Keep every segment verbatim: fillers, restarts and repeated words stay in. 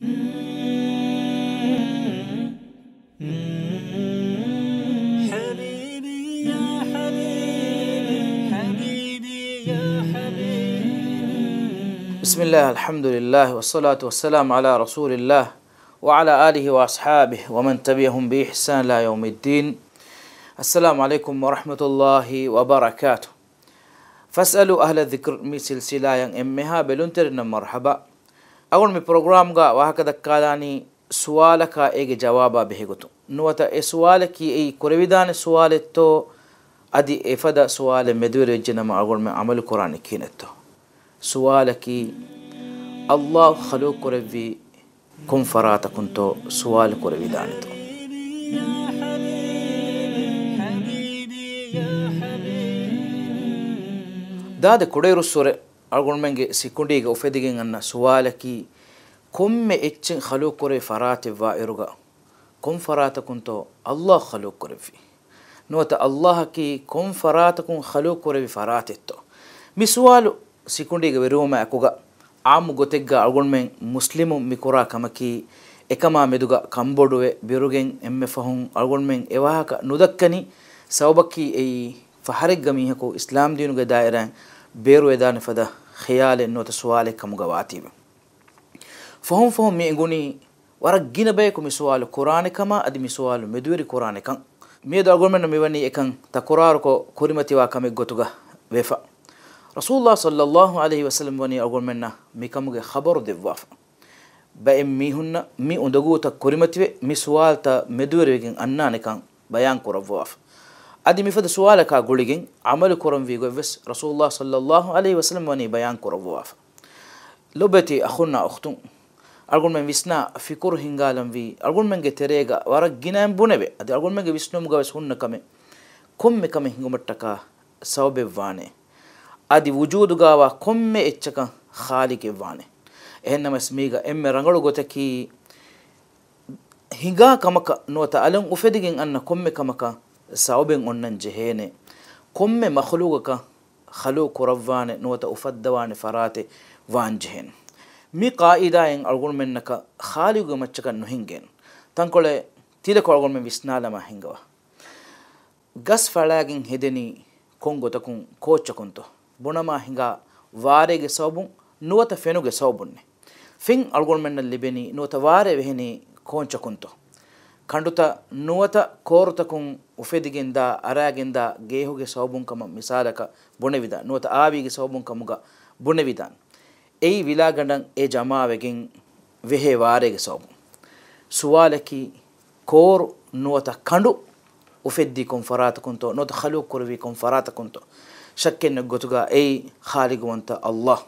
حبيبي يا حبيبي حبيبي يا حبيبي. بسم الله، الحمد لله، والصلاة والسلام على رسول الله وعلى آله وأصحابه ومن تبعهم بإحسان إلى يوم الدين. السلام عليكم ورحمة الله وبركاته. فاسألوا أهل الذكر من سلسلة yang emmeha belunterna marhaba. أول من برنامج واحد دكالاني سؤالك أيج جوابه بهجتو نواتا السؤالك أي كوريدان السؤال تو أدي إفدا سؤال مدور الجنم أقول من عمل القرآن كينتو سؤالك الله خلق كوريفي كن فرات كنتو سؤال كوريدان تو داد كوريرو سورة أقول منك سيكوندي كأوفيدين أن سؤالكي كم إتشن خلو كره فرات وائرغا كم فرات كنتو الله خلو كره في نوتا الله كي كم فرات كن خلو كره فراتتو بسؤال سيكوندي كبيروما أكوغا عام غوتيكغا أقول من مسلم ميكورا كمكي إكما مدوغا كمبودوه بيروغين إم فهم أقول من إواهاك ندكني سوبكي أي فحرق ميهكو إسلام دينوغا دائران بيرو إدان فدا خيال إنه تسؤالك كمجواتي فهم فهم ميجوني ورجينا بيكم سؤال القرآن كما أدمي سؤال مدوري القرآن كان ميدا أقول من مبني إكان تقراركو كريمتي واكم جوتوجا وفا رسول الله صلى الله عليه وسلم بني أقول منا ميكمجي خبر دفاف بأميهن مي أندجو تكريمتي مي سؤال تا مدوري كان أننا كان بيان كرفاف أدي مفيد سؤالك أقولين عمل كرم في جوفس رسول الله صلى الله عليه وسلم وني بيان كرم وافا لبتي أخونا أختون أقول من بسنا في كره هنجالم في أقول من جتريجا ورق جنام بنبي أدي أقول من جبسنو مجاوس هون كمي كم كمي هنجمتكا سو بفانه أدي وجود جوا كم إتشكا خالق بفانه إنما اسميجا إم رانغلو جتكي هنجا كمك نوتا ألون أفيدين أن كم كمكا ساوبين أنن جهيني كم مخلوقك خلوق رباني نوتا أفدواني فراتي وان جهين مي قائدين أقول منك خالق مچك نهنجين تنقل تلك أقول من بسنا لما هنجوا غس فلاغين هدني كونغو تكون كوچا كنتو بنما هنجا واريغ ساوبون نوتا فينوغ ساوبون فين أقول من اللبني نوتا واري بهني كونچا كنتو كندوتا نوتا كورتكم وفيدين دا أراجين دا جيهوجي صابون كم مثالك بنبيدا نوتا آبيجي صابون كموجا بنبيدا أي فيلا عندن أي جماعة وجين وهي وارجي صابون سؤالكي كور نوتا كندو وفيديكم فراتكم تو نوتا خلو كوربيكم فراتكم تو شكل نقطة أي خالق وانت الله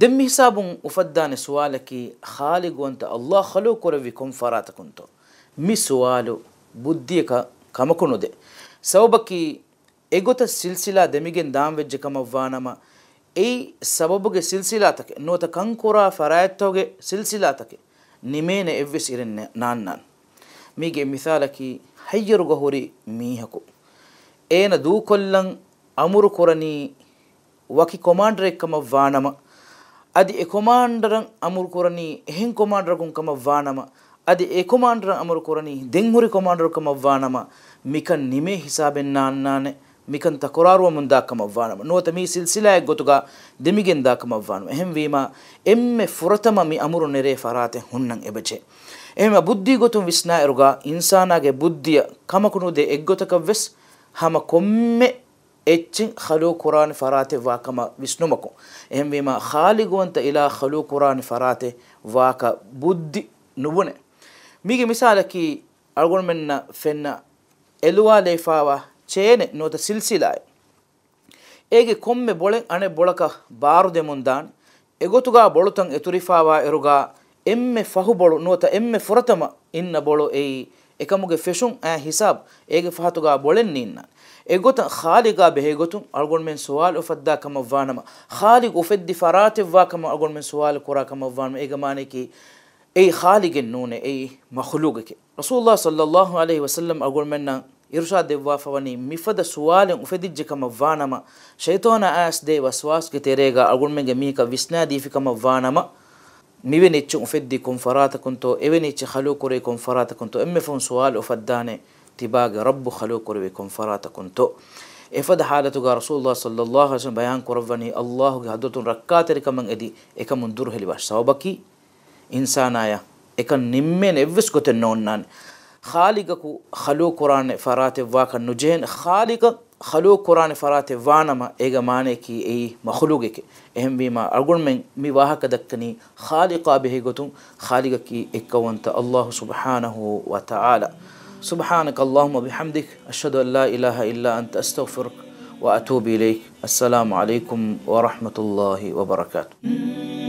دمي حسابون وفدان سؤالك خالق وانت الله خلوق ربكم فراتكم تو مي سؤال بديك كما كنو دي سببكي ايغوت سلسله دميجن دام وجه كما وانما اي سببك سلسله تك نوت كنكورا فرايتوغه سلسله تك نيمين ايفسيرن نانان ميجي مثالك حير غوري ميهكو اين دو كلن امر قرني وكي كوماندر كما وانما أدي إكوماندرن أمور كورني هين كوماندركم كم وانما أدي إكوماندرن أمور كورني دينغوري كوماندر كم وانما ميكن نيمه حسابين نان نانه ميكن تكرار ومن دا كم وانما نو تمي سلسلة غوتوكا دميجن دا كم وانما هم ويما إم فرتما مي أمور نيره فراته هنن إبجه إم بدي غوتو ويسنا إرغا إنسانا ك بدي كم كنود إغوتك ويس هم كم إتشن خلو قرآن فراتي واكما بسنمكو إهم بما خالق وانت إلى خلو قرآن فراتي واكا بدي نبونه ميجي مثالكي أقول منا فينا إلوا ليفاوا چين نوتا سلسلة إيجي كم بولن أنا بولكا بارو دي مندان إيجو تغا بولو تنغ إتوريفاوا إروغا إم فهو بولو نوتا إم فرطما إن بولو إي إكاموغي فشون آن حساب إيجي فهاتوغا بولن نينان إيجوتا خالقا بهيجوتون أقول من سؤال أفدا كم وانما خالق أفدي فرات واكم أقول من سؤال كورا كم وانما إيجا مانيكي أي خالق النون أي مخلوقك رسول الله صلى الله عليه وسلم أقول منا إرشاد وافواني مفدا سؤال أفدي كم وانما شيطان آس دي وسواس كتيريجا أقول من جميكا بسنادي في كم وانما مبني تشوف فدي كونفرات كنتو ابني تخلو كوري كونفرات كنتو إما فون سؤال وفدانة تباق رب خلو كوري كونفرات كنتو إفاد حالتك رسول الله صلى الله عليه وسلم بيان كورفني الله جهدت ركعتر كمان أدي إكم من دره لباش سوابكي إنسان آيا إكم نمّن إفس كتن نونان خالقك خلو قرآن فرات واقع نجين خالقك خلو قرآن فرات وانما إيجا ماني كي أي مخلوقك إهم بما أقول من مباها كدكني خالقا بهجتم خالقك إكوانت الله سبحانه وتعالى. سبحانك اللهم وبحمدك أشهد أن لا إله إلا أنت أستغفرك وأتوب إليك. السلام عليكم ورحمة الله وبركاته.